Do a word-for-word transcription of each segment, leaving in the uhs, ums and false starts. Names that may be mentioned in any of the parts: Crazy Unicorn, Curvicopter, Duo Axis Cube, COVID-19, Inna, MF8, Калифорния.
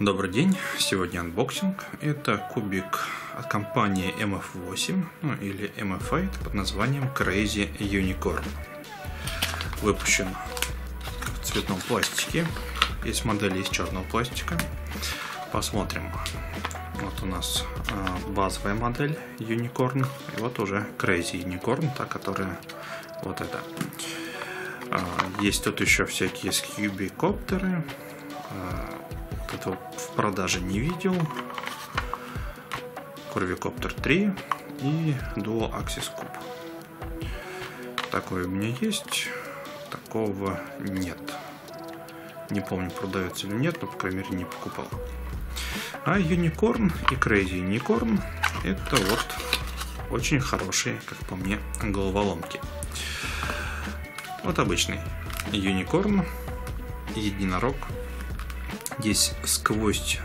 Добрый день, сегодня анбоксинг. Это кубик от компании эм эф восемь, ну или эм эф восемь под названием Crazy Unicorn. Выпущен в цветном пластике, есть модели из черного пластика. Посмотрим, вот у нас базовая модель Unicorn, и вот уже Crazy Unicorn, та которая вот эта. Есть тут еще всякие скьюбикоптеры. Этого в продаже не видел. Curvicopter три и Duo Axis Cube. Такой у меня есть, такого нет. Не помню, продается или нет, но, по крайней мере, не покупал. А Unicorn и Crazy Unicorn — это вот очень хорошие, как по мне, головоломки. Вот обычный Unicorn, единорог. Здесь сквозь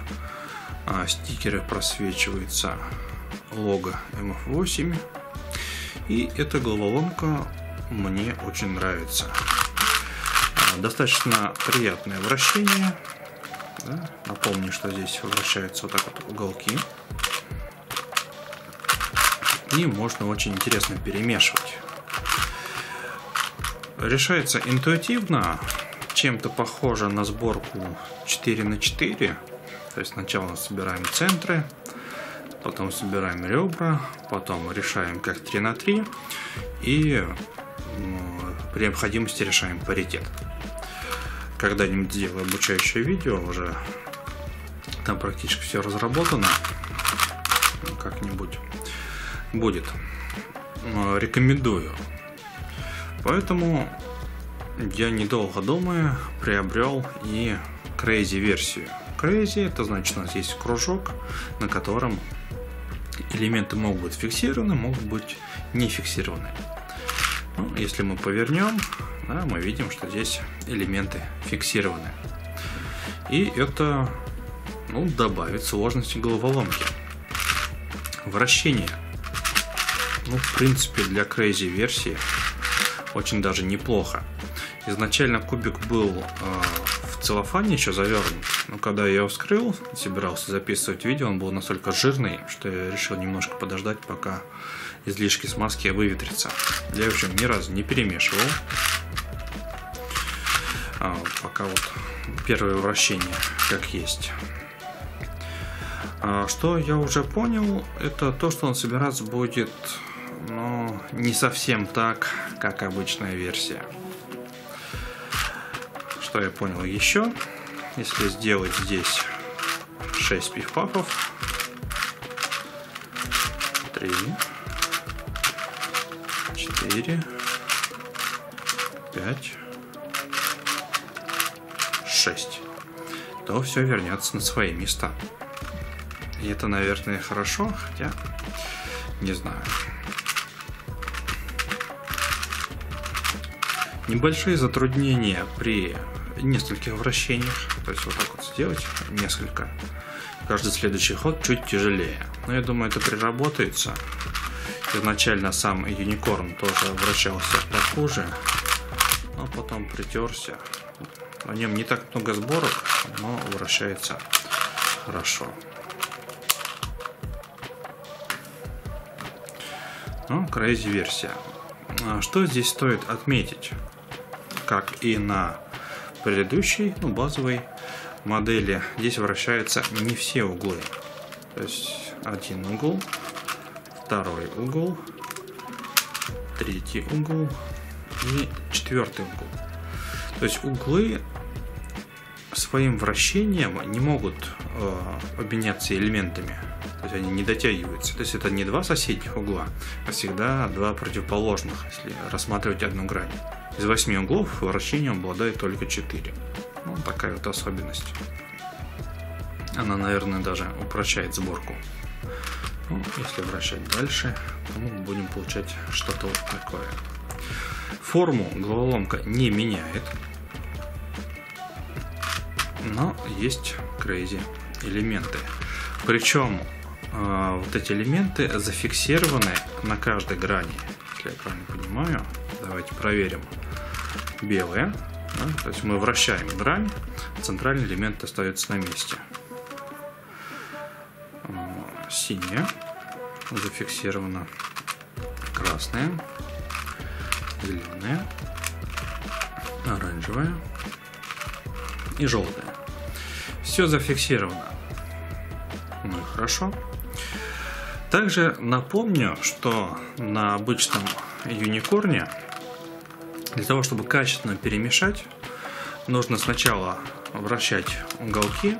а, стикеры просвечивается лого эм эф восемь. И эта головоломка мне очень нравится. А, достаточно приятное вращение. Да? Напомню, что здесь вращаются вот так вот уголки. И можно очень интересно перемешивать. Решается интуитивно. Чем-то похоже на сборку четыре на четыре. То есть сначала собираем центры, потом собираем ребра, потом решаем как три на три и при необходимости решаем паритет. Когда-нибудь сделаю обучающее видео, уже там практически все разработано. Как-нибудь будет. Рекомендую. Поэтому я, недолго думая, приобрел и Crazy версию. Crazy — это значит, у нас есть кружок, на котором элементы могут быть фиксированы, могут быть не фиксированы. Ну, если мы повернем, да, мы видим, что здесь элементы фиксированы. И это, ну, добавит сложности головоломки. Вращение. Ну, в принципе, для Crazy версии очень даже неплохо. Изначально кубик был э, в целлофане еще завернут, но когда я его вскрыл, собирался записывать видео, он был настолько жирный, что я решил немножко подождать, пока излишки смазки выветрятся. Я, в общем, ни разу не перемешивал, а, пока вот первое вращение как есть. А, что я уже понял, это то, что он собираться будет, но не совсем так, как обычная версия. Что я понял еще, если сделать здесь шесть пиф-пафов, три, четыре, пять, шесть, то все вернется на свои места. И это, наверное, хорошо, хотя не знаю. Небольшие затруднения при нескольких вращениях, то есть вот так вот сделать несколько, каждый следующий ход чуть тяжелее, но я думаю, это приработается. Изначально сам Unicorn тоже вращался похуже, но потом притерся. На нем не так много сборок, но вращается хорошо. Ну, Crazy версия. Что здесь стоит отметить, как и на предыдущей, ну, базовой модели, здесь вращаются не все углы. То есть один угол, второй угол, третий угол и четвертый угол. То есть углы своим вращением не могут э, обменяться элементами. То есть они не дотягиваются. То есть это не два соседних угла, а всегда два противоположных, если рассматривать одну грань. Из восьми углов вращением обладает только четыре. Ну, такая вот особенность. Она, наверное, даже упрощает сборку. Ну, если вращать дальше, то мы будем получать что-то вот такое. Форму головоломка не меняет, но есть Crazy элементы. Причем э, вот эти элементы зафиксированы на каждой грани, если я правильно понимаю. Давайте проверим. Белые, да? То есть мы вращаем грань, центральный элемент остается на месте. синее, зафиксировано красное, зеленое, оранжевое и желтое. Все зафиксировано. Ну и хорошо. Также напомню, что на обычном юникорне для того, чтобы качественно перемешать, нужно сначала вращать уголки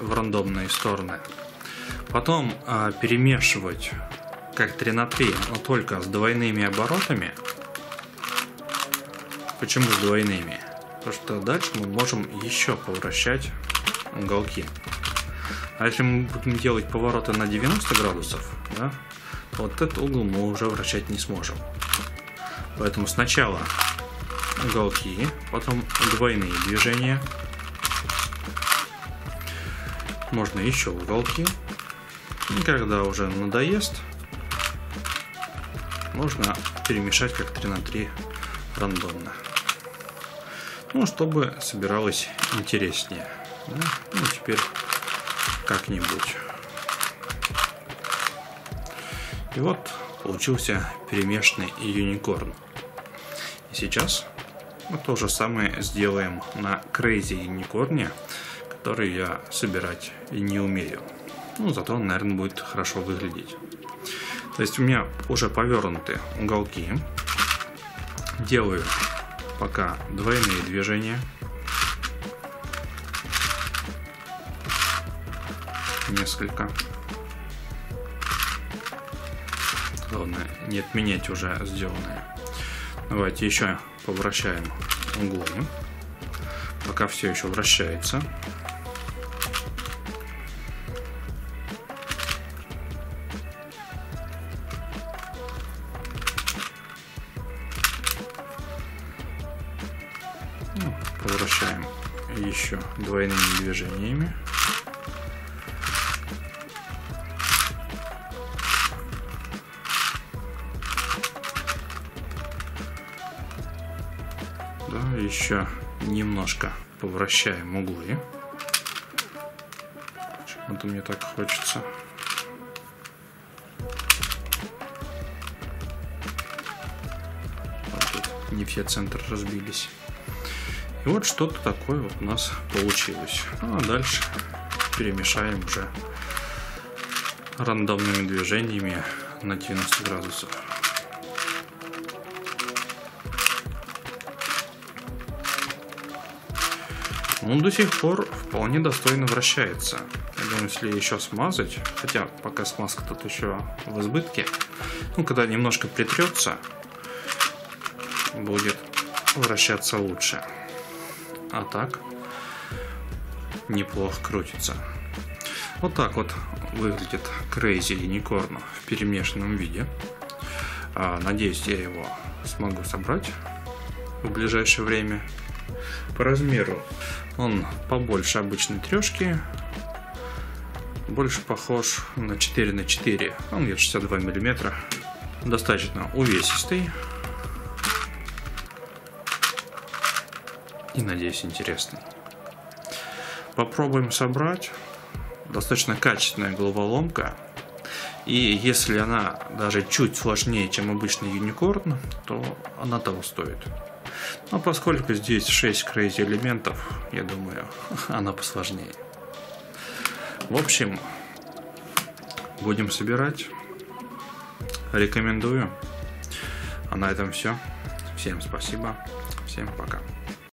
в рандомные стороны, потом э, перемешивать как три на три, но только с двойными оборотами. Почему с двойными? Потому что дальше мы можем еще повращать уголки. А если мы будем делать повороты на девяносто градусов, да, вот этот угол мы уже вращать не сможем. Поэтому сначала уголки, потом двойные движения, можно еще уголки, и когда уже надоест, можно перемешать как три на три рандомно, ну, чтобы собиралось интереснее, да? Ну, теперь как-нибудь. И вот получился перемешанный юникорн. И сейчас мы то же самое сделаем на Crazy Unicorn, который я собирать и не умею. Ну, зато он, наверное, будет хорошо выглядеть. То есть у меня уже повернуты уголки. Делаю пока двойные движения. Несколько. Главное не отменять уже сделанное. Давайте еще повращаем углы. Пока все еще вращается. Ну, повращаем еще двойными движениями. Да, еще немножко повращаем углы. Почему-то мне так хочется. Вот, не все центры разбились. И вот что-то такое вот у нас получилось. Ну, а дальше перемешаем уже рандомными движениями на девяносто градусов. Он до сих пор вполне достойно вращается. Я думаю, если еще смазать, хотя пока смазка тут еще в избытке, ну, когда немножко притрется, будет вращаться лучше. А так неплохо крутится. Вот так вот выглядит Crazy Unicorn в перемешанном виде. Надеюсь, я его смогу собрать в ближайшее время. По размеру он побольше обычной трешки, больше похож на четыре на четыре, он где-то шестьдесят два миллиметра, достаточно увесистый и, надеюсь, интересный. Попробуем собрать. Достаточно качественная головоломка, и если она даже чуть сложнее, чем обычный юникорн, то она того стоит. Но поскольку здесь шесть Crazy элементов, я думаю, она посложнее. В общем, будем собирать. Рекомендую. А на этом все. Всем спасибо. Всем пока.